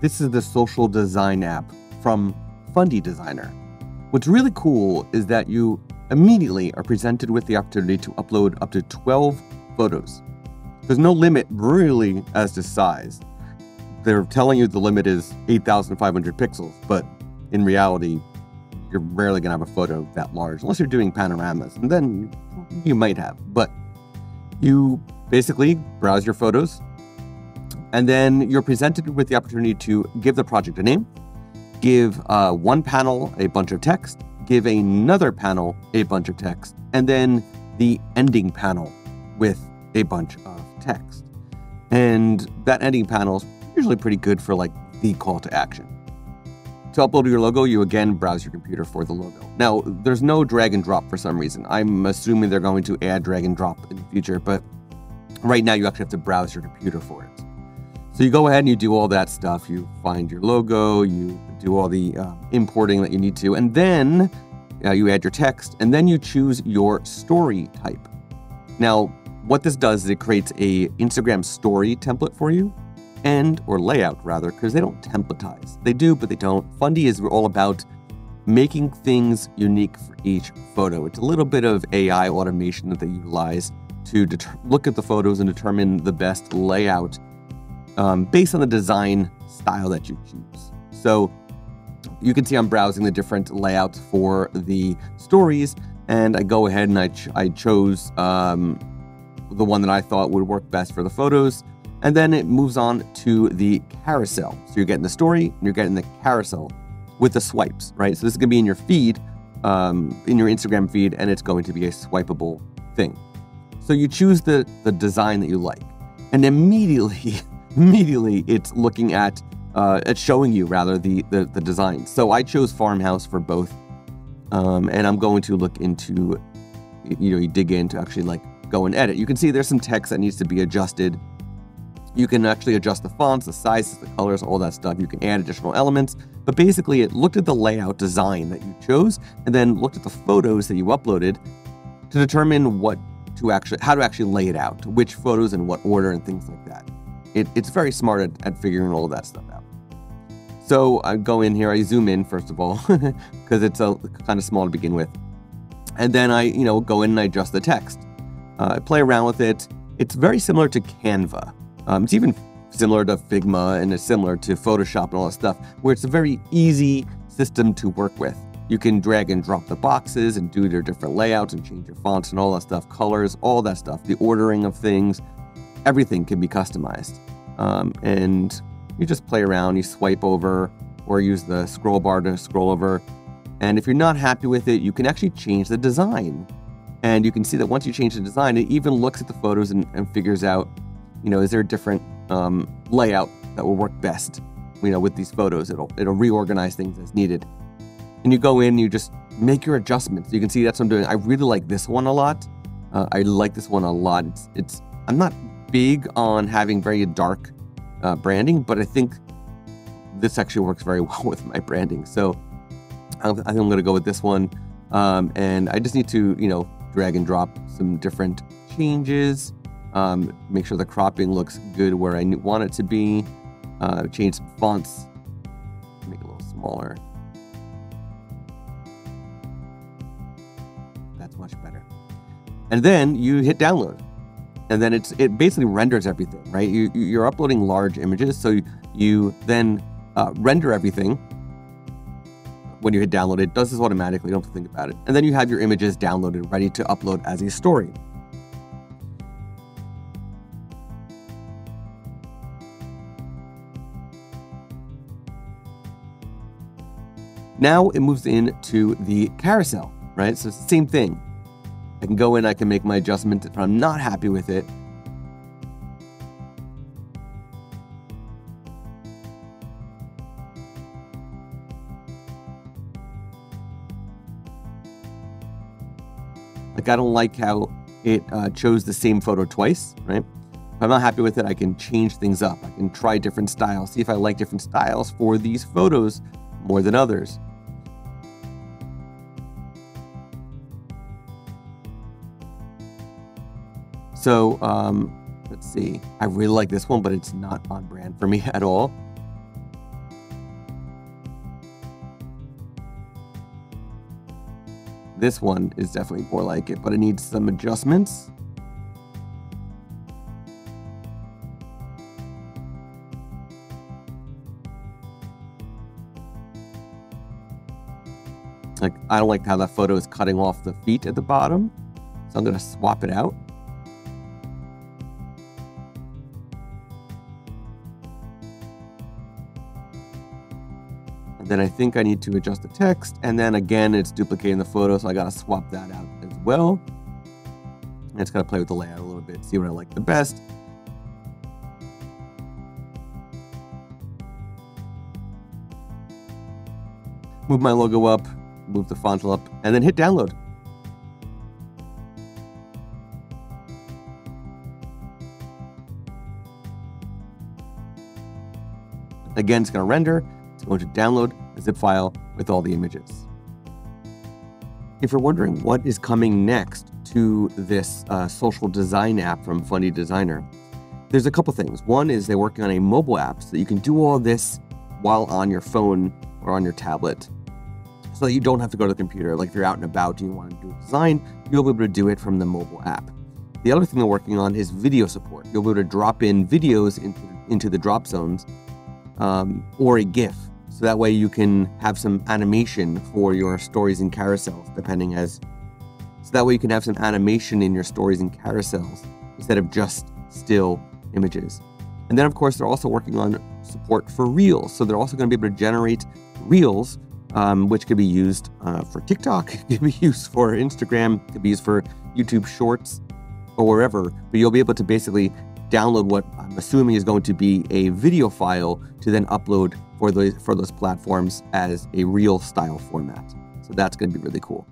This is the social design app from Fundy Designer. What's really cool is that you immediately are presented with the opportunity to upload up to 12 photos. There's no limit really as to size. They're telling you the limit is 8,500 pixels, but in reality, you're rarely gonna have a photo that large, unless you're doing panoramas, and then you might have. But you basically browse your photos, and then you're presented with the opportunity to give the project a name, give one panel a bunch of text, give another panel a bunch of text, and then the ending panel with a bunch of text. And that ending panel is usually pretty good for like the call to action. To upload your logo, you again browse your computer for the logo. Now, there's no drag and drop for some reason. I'm assuming they're going to add drag and drop in the future, but right now you actually have to browse your computer for it. So you go ahead and you do all that stuff. You find your logo, you do all the importing that you need to, and then you add your text, and then you choose your story type. Now, what this does is it creates a Instagram story template for you, or layout rather, because they don't templatize. They do, but they don't. Fundy is all about making things unique for each photo. It's a little bit of AI automation that they utilize to look at the photos and determine the best layout based on the design style that you choose. So you can see I'm browsing the different layouts for the stories, and I go ahead and I chose the one that I thought would work best for the photos. And then it moves on to the carousel. So you're getting the story, and you're getting the carousel with the swipes, right? So this is gonna be in your feed, in your Instagram feed, and it's going to be a swipeable thing. So you choose the design that you like, and immediately it's looking at, it's showing you rather the design. So I chose Farmhouse for both, and I'm going to look into, you dig in to actually like go and edit. You can see there's some text that needs to be adjusted. You can actually adjust the fonts, the sizes, the colors, all that stuff. You can add additional elements, but basically it looked at the layout design that you chose and then looked at the photos that you uploaded to determine how to actually lay it out, which photos in what order and things like that. It's very smart at figuring all of that stuff out. So I go in here, I zoom in first of all, because it's kind of small to begin with. And then I go in and I adjust the text. I play around with it. It's very similar to Canva. It's even similar to Figma, and it's similar to Photoshop and all that stuff, where it's a very easy system to work with. You can drag and drop the boxes and do their different layouts and change your fonts and all that stuff, colors, all that stuff, the ordering of things, everything can be customized. And you just play around, you swipe over or use the scroll bar to scroll over. And if you're not happy with it, you can actually change the design. And you can see that once you change the design, it even looks at the photos and figures out, is there a different layout that will work best? With these photos, it'll reorganize things as needed. And you go in, you just make your adjustments. You can see that's what I'm doing. I really like this one a lot. I like this one a lot. I'm not big on having very dark branding, but I think this actually works very well with my branding. So I think I'm gonna go with this one. And I just need to, drag and drop some different changes. Make sure the cropping looks good where I want it to be. Change some fonts, make it a little smaller. That's much better. And then you hit download, and then it basically renders everything, right? You're uploading large images, so you then render everything. When you hit download, it does this automatically. You don't have to think about it. And then you have your images downloaded, ready to upload as a story. Now it moves into the carousel, right? So it's the same thing. I can go in, I can make my adjustment if I'm not happy with it. Like I don't like how it chose the same photo twice, right? If I'm not happy with it, I can change things up. I can try different styles, see if I like different styles for these photos more than others. So let's see, I really like this one, but it's not on brand for me at all. This one is definitely more like it, but it needs some adjustments. Like, I don't like how that photo is cutting off the feet at the bottom, so I'm gonna swap it out. And then I think I need to adjust the text, and then again, it's duplicating the photo, so I gotta swap that out as well. I just gotta play with the layout a little bit, see what I like the best. Move my logo up, move the font up, and then hit download. Again, it's going to render. It's going to download a zip file with all the images. If you're wondering what is coming next to this social design app from Fundy Designer, there's a couple things. One is they're working on a mobile app so that you can do all this while on your phone or on your tablet, so that you don't have to go to the computer. Like, if you're out and about and you want to do a design, you'll be able to do it from the mobile app. The other thing they're working on is video support. You'll be able to drop in videos into the drop zones or a GIF. So that way you can have some animation for your stories and carousels, instead of just still images. And then, of course, they're also working on support for Reels. So they're also going to be able to generate Reels, which could be used for TikTok, could be used for Instagram, could be used for YouTube Shorts, or wherever. But you'll be able to basically download what I'm assuming is going to be a video file to then upload for those platforms as a Reel style format. So that's going to be really cool.